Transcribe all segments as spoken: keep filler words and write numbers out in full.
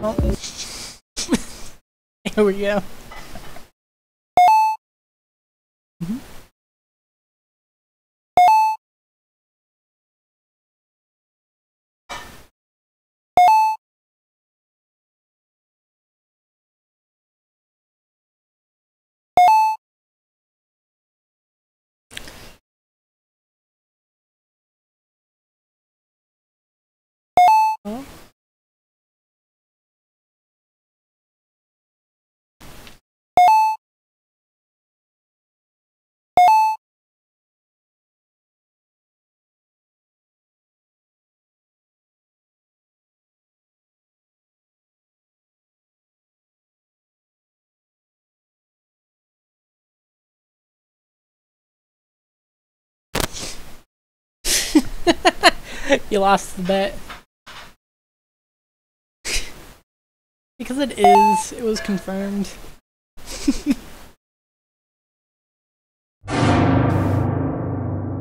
Oh. Here we go. Mm-hmm. Oh. You lost the bet. Because it is, it was confirmed.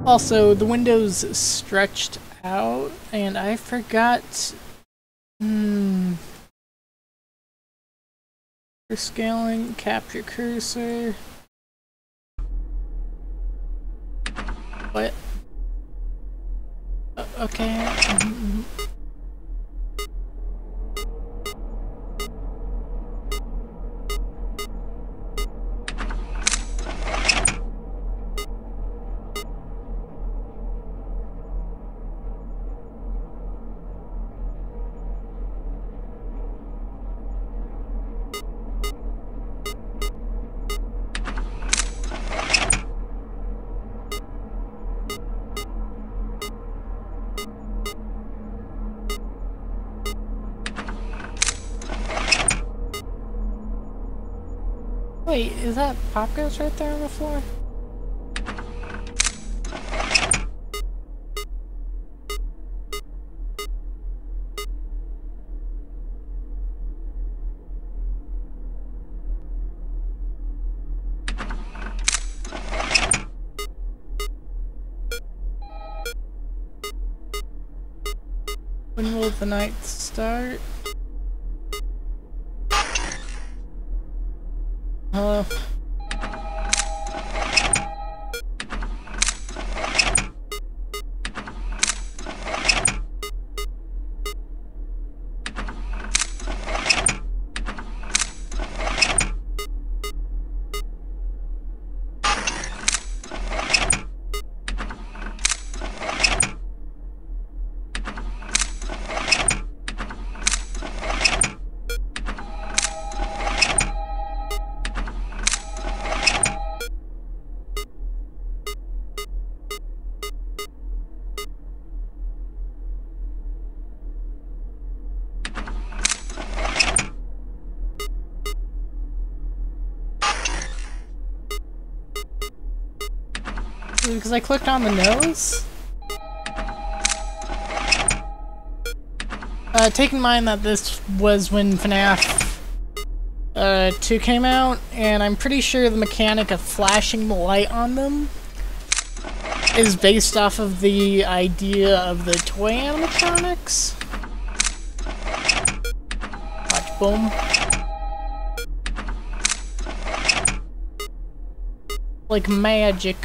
Also, the window's stretched out, and I forgot... Hmm... Capture scaling, capture cursor... What? Uh, okay... Mm-hmm. Wait, is that Pop Goes right there on the floor? When will the night start? Hello. Because I clicked on the nose? Uh, take in mind that this was when FNAF uh, two came out, and I'm pretty sure the mechanic of flashing the light on them is based off of the idea of the toy animatronics. Watch, boom. Like magic.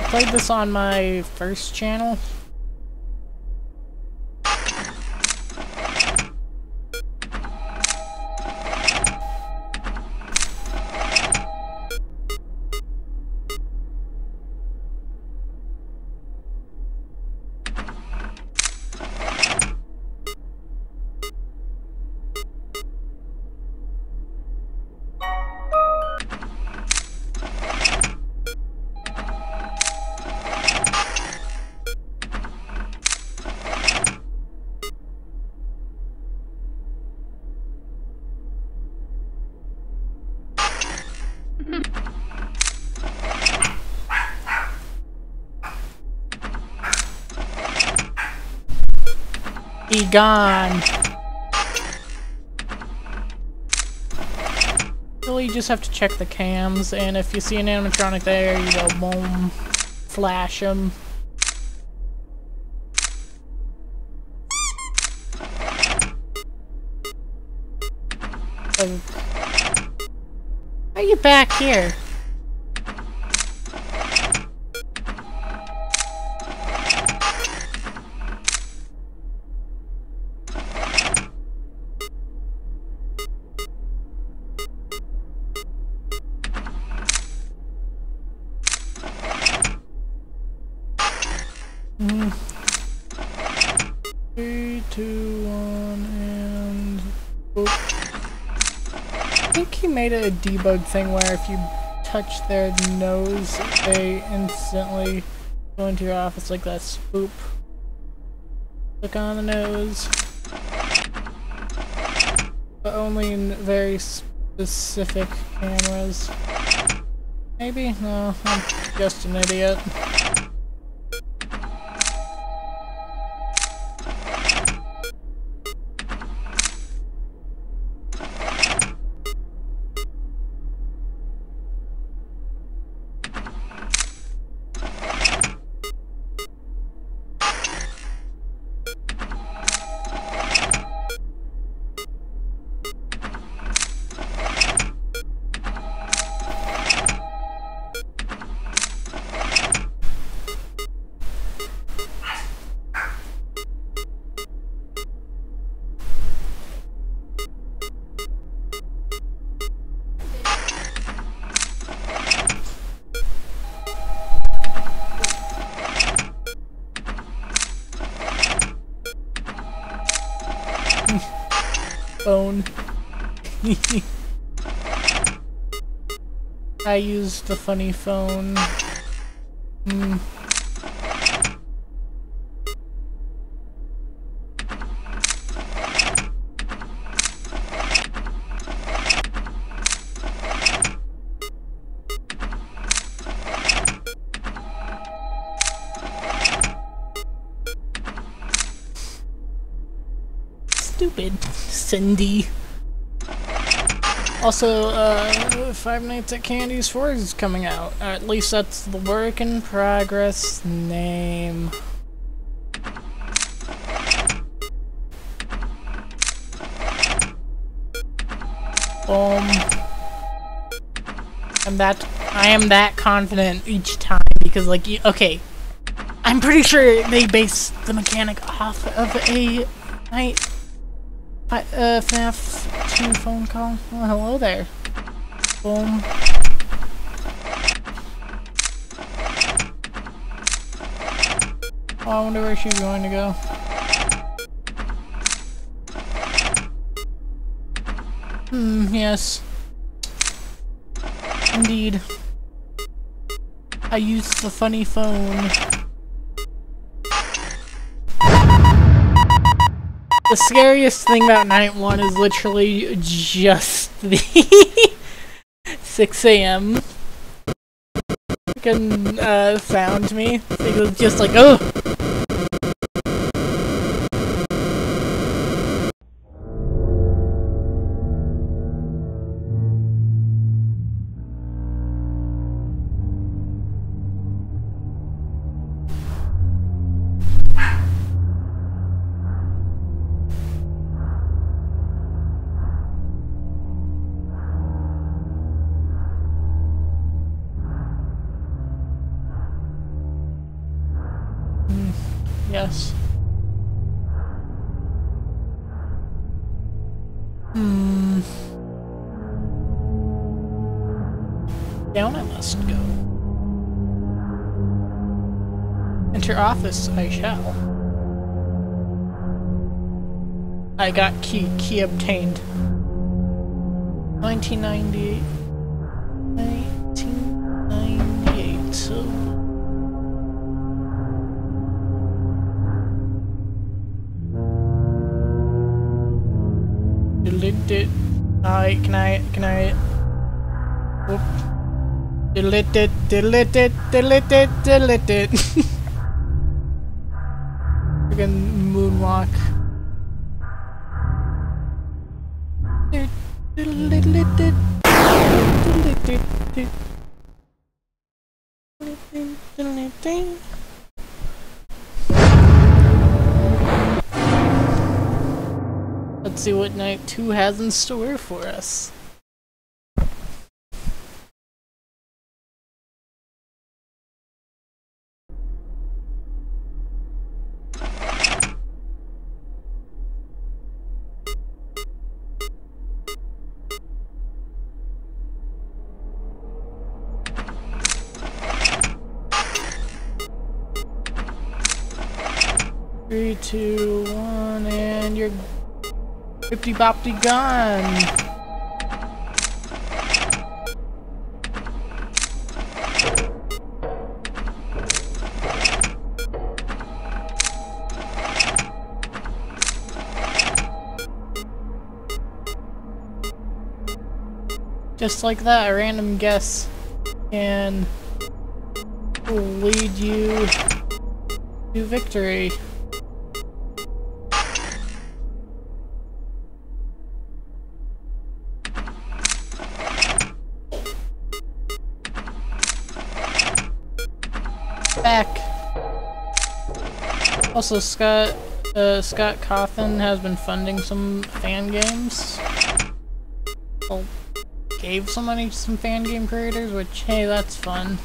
I played this on my first channel. Be gone. Really, you just have to check the cams, and if you see an animatronic there, you go boom, flash him. Why are you back here? A debug thing where if you touch their nose, they instantly go into your office like that. Spoop. Click on the nose, but only in very specific cameras. Maybe? No, I'm just an idiot. I used the funny phone. Mm. Stupid Cindy. Also, uh, Five Nights at Candy's four is coming out. Uh, at least that's the work in progress name. Boom. I'm that- I am that confident each time because, like, okay. I'm pretty sure they based the mechanic off of a night- uh, F NAF phone call. Oh, hello there. Boom. Oh, I wonder where she's going to go. Hmm, yes. Indeed. I used the funny phone. The scariest thing about night one is literally just the six A M fucking uh, found me. It was just like, oh! Yes. Hmm. Down I must go. Enter office I shall. I got key. Key obtained. nineteen ninety-eight. nineteen ninety-eight. So... It. Alright, can I, can I, whoop, delete it, delete it, delete it, delete it, freaking moonwalk, delete it, delete it. thing? Let's see what night two has in store for us. Three, two, one, and you're bippity boppity gone. Just like that, a random guess can lead you to victory. Back. Also, Scott uh, Scott Cawthon has been funding some fan games. Well, gave some money to some fan game creators, which, hey, that's fun.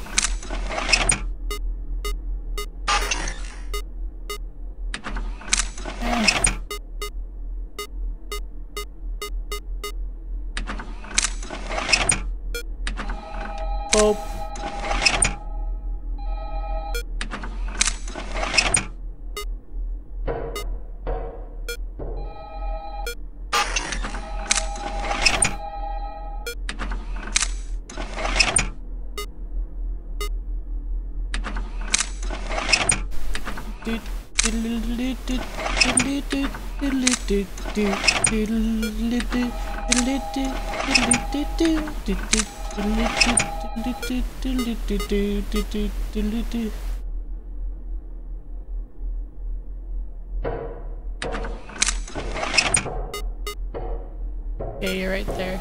Okay, you're right there.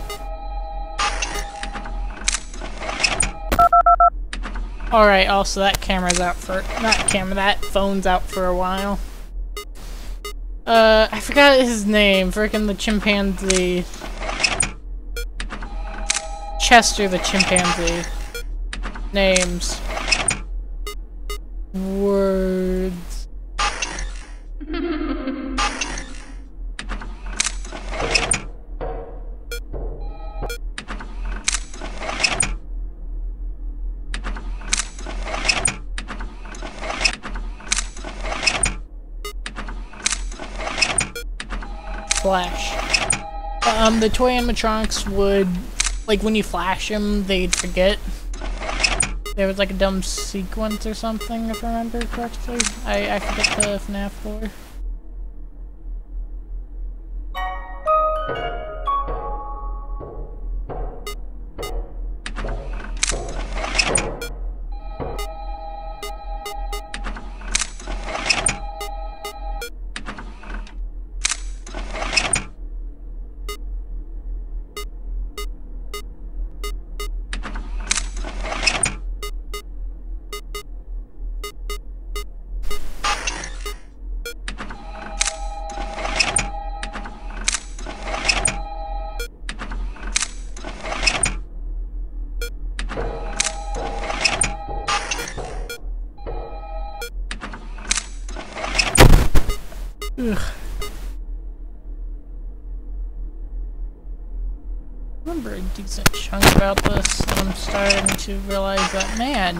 Alright, also that camera's out for- not camera, that phone's out for a while. Uh, I forgot his name. Frickin' the chimpanzee. Chester the chimpanzee. Names. Words. Flash. Um, the toy animatronics would, like, when you flash them, they'd forget. There was like a dumb sequence or something, if I remember correctly. I, I forget the FNAF lore. Ugh. I remember a decent chunk about this, and I'm starting to realize that, man,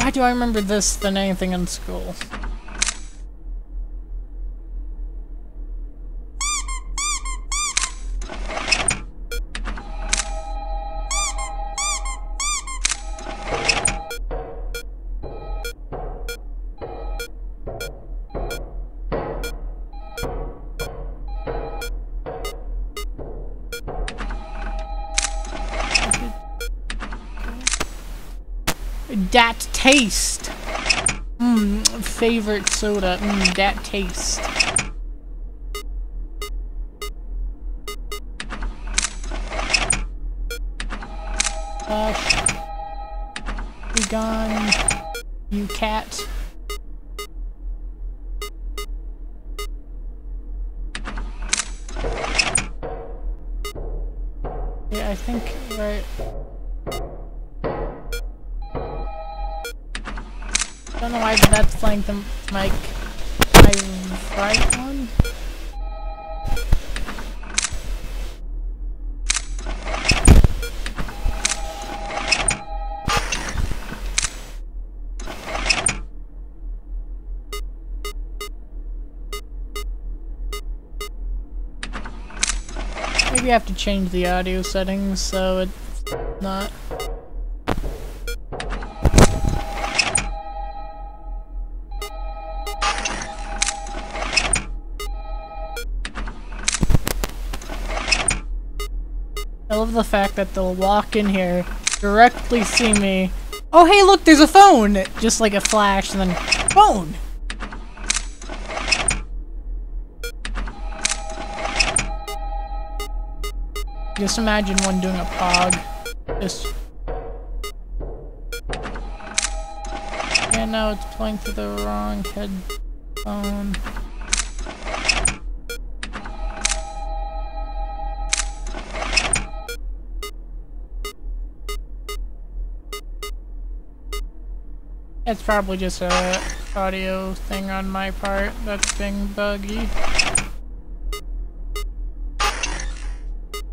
why do I remember this than anything in school? Dat taste! Mmm, favorite soda. Mmm, dat taste. Gosh. Be gone. you cat. Yeah, I think, right. I don't know why, but that's like the mic. My right one? Maybe I have to change the audio settings so it's not. I love the fact that they'll walk in here, directly see me. Oh hey look, there's a phone! Just like a flash and then phone! Just imagine one doing a pog. Just. And now it's playing through the wrong headphone. It's probably just a audio thing on my part that's being buggy.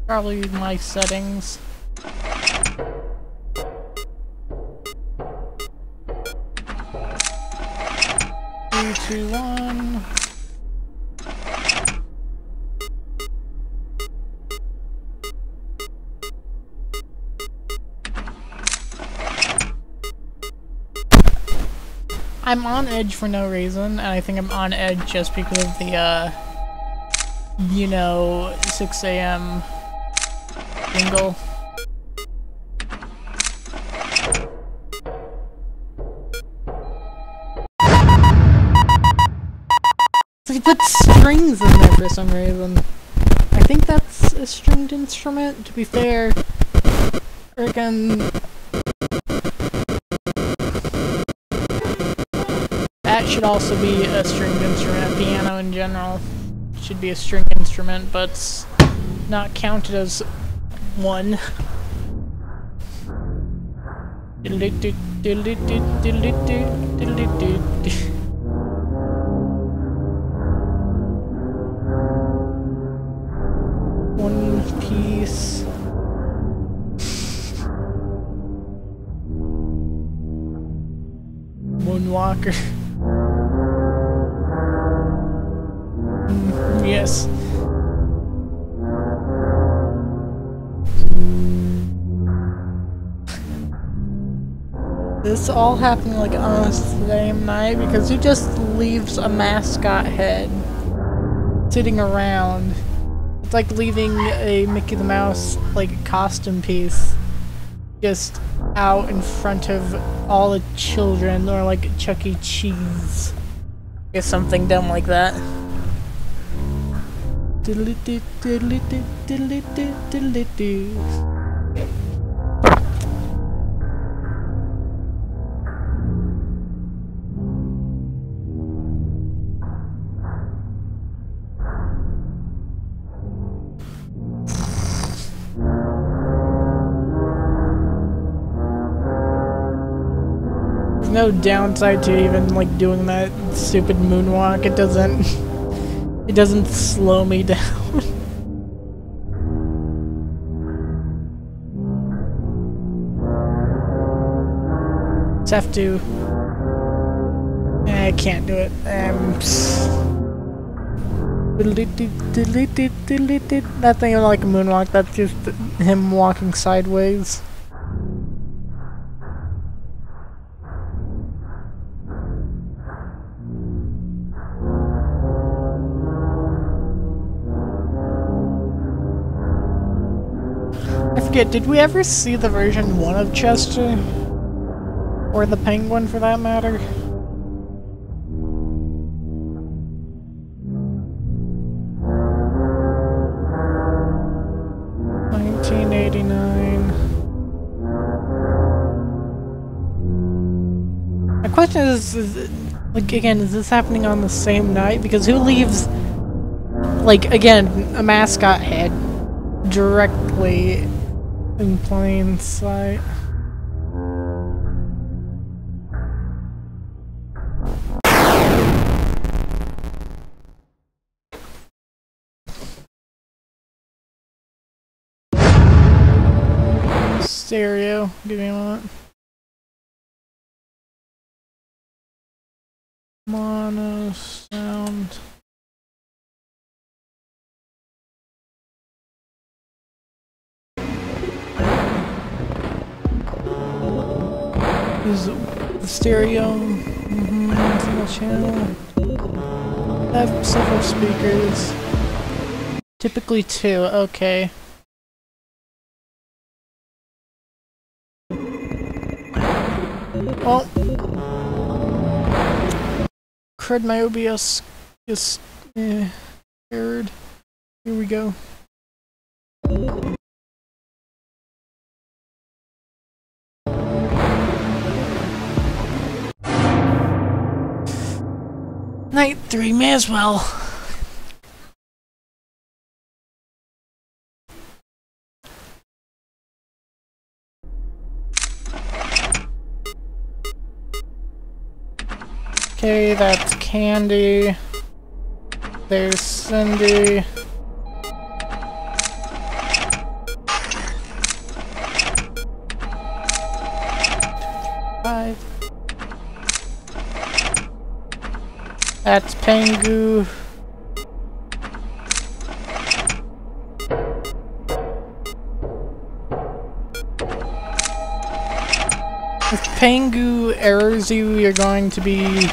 Probably my settings. Three, two, one. I'm on edge for no reason, and I think I'm on edge just because of the, uh, you know, six A M jingle. They put strings in there for some reason. I think that's a stringed instrument, to be fair. Reckon that should also be a stringed instrument. Piano in general should be a stringed instrument, but it's not counted as one. One piece. Moonwalker. Mm, yes. This all happened like on the same night because he just leaves a mascot head sitting around. It's like leaving a Mickey the Mouse like costume piece just out in front of all the children, or like Chuck E. Cheese. I guess something dumb like that. No downside to even like doing that stupid moonwalk. It doesn't it doesn't slow me down. Just have to I can't do it. Um That thing is like a moonwalk, that's just him walking sideways. Did we ever see the version one of Chester? Or the Penguin, for that matter? nineteen eighty-nine. I question is, is it, like, again, is this happening on the same night? Because who leaves, like, again, a mascot head directly in plain sight? Stereo, give me a moment. Mono sound. Is it the stereo? Mm-hmm, single channel. I have several speakers. Typically two, okay. Well, crud, my O B S is eh, scared. Here we go. Night three, may as well. Okay, that's Candy. There's Cindy. Five. That's Pengu. If Pengu errors you, you're going to be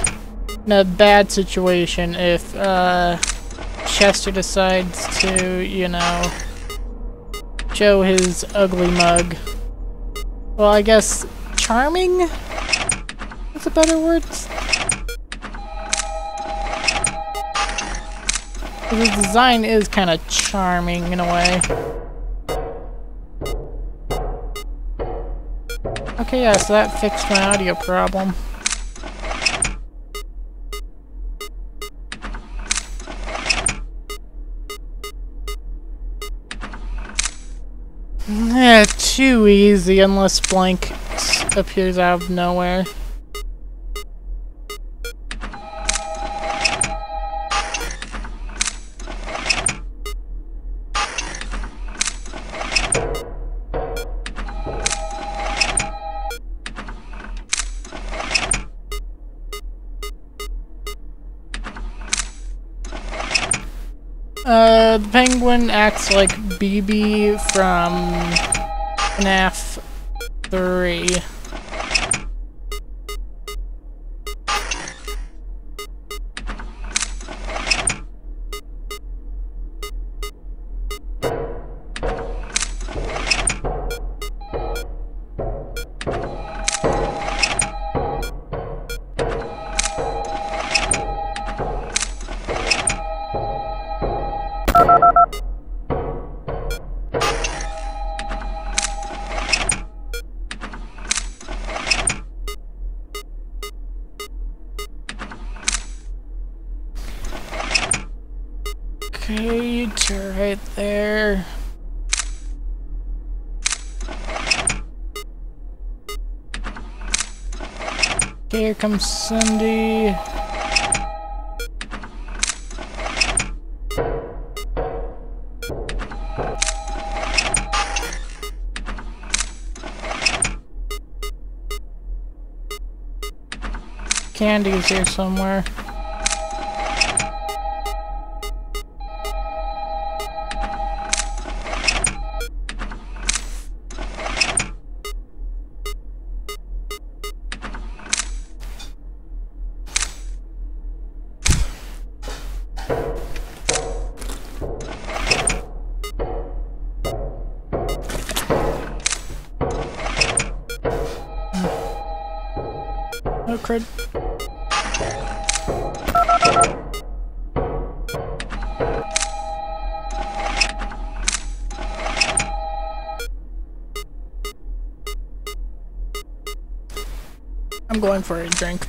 in a bad situation if, uh, Chester decides to, you know, show his ugly mug. Well, I guess charming is a better word. The design is kind of charming in a way. Okay, yeah, so that fixed my audio problem. Eh, too easy, unless Blink appears out of nowhere. Uh, the Penguin acts like B B from F NAF three. Okay, you're right there. Okay, here comes Cindy. Candy is here somewhere. Oh, crud. I I'm going for a drink.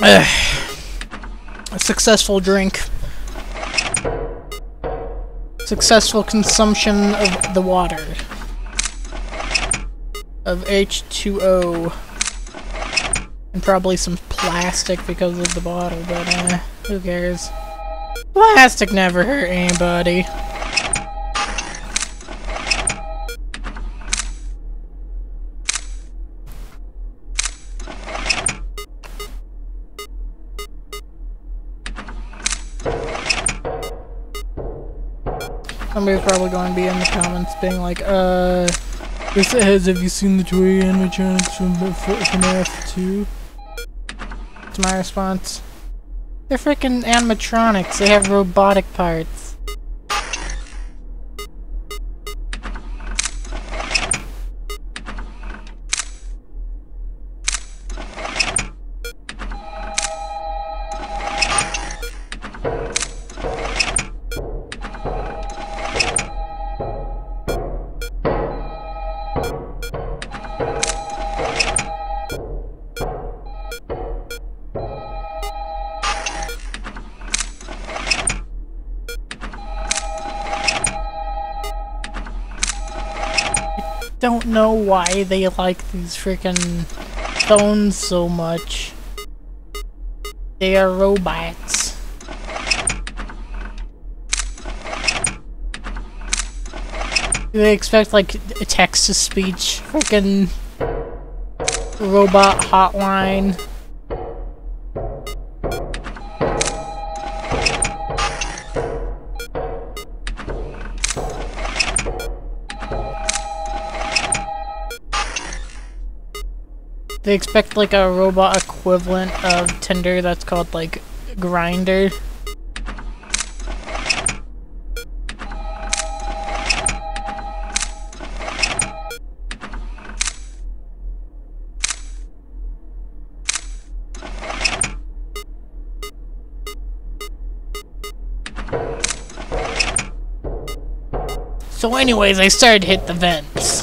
A successful drink. Successful consumption of the water. Of H two O. And probably some plastic because of the bottle, but uh, who cares? Plastic never hurt anybody. Somebody's probably going to be in the comments being like, uh, this says, have you seen the toy animatronics from F NAF two? It's my response. They're freaking animatronics, they have robotic parts. Don't know why they like these freaking phones so much. They are robots. Do they expect like a text-to-speech freaking robot hotline? They expect like a robot equivalent of Tinder that's called like Grindr. So anyways, I started to hit the vents.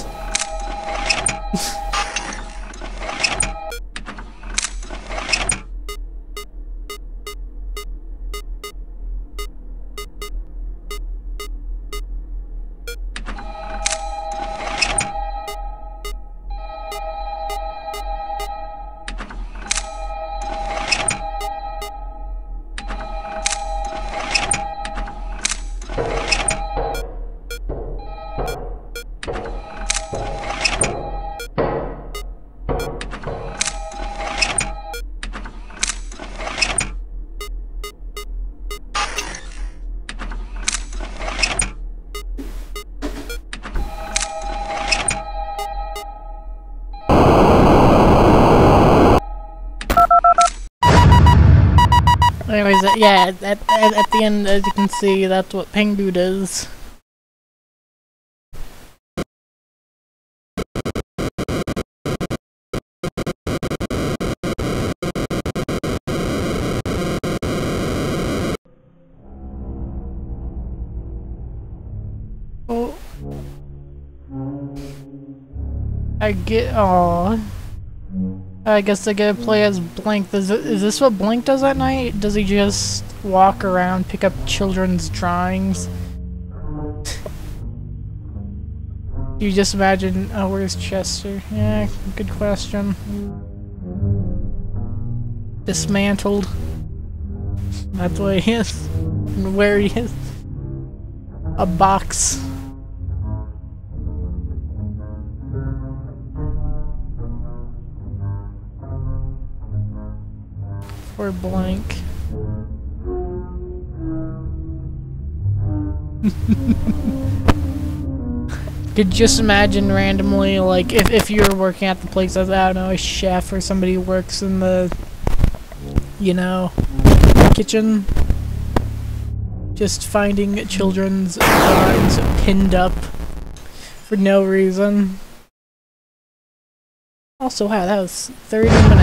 Anyways, uh, yeah, at, at, at the end, as you can see, that's what Pengu does. Oh. I get. Aww. I guess I gotta play as Blink. Is, it, is this what Blink does at night? Does he just walk around, pick up children's drawings? You just imagine. Oh, where's Chester? Yeah, good question. Dismantled. That's what he is. And where he is. A box. Or Blink. Could just imagine randomly, like, if, if you're working at the place as, I don't know, a chef or somebody works in the, you know, kitchen. Just finding children's drawings pinned up for no reason. Also, wow, that was thirty minutes.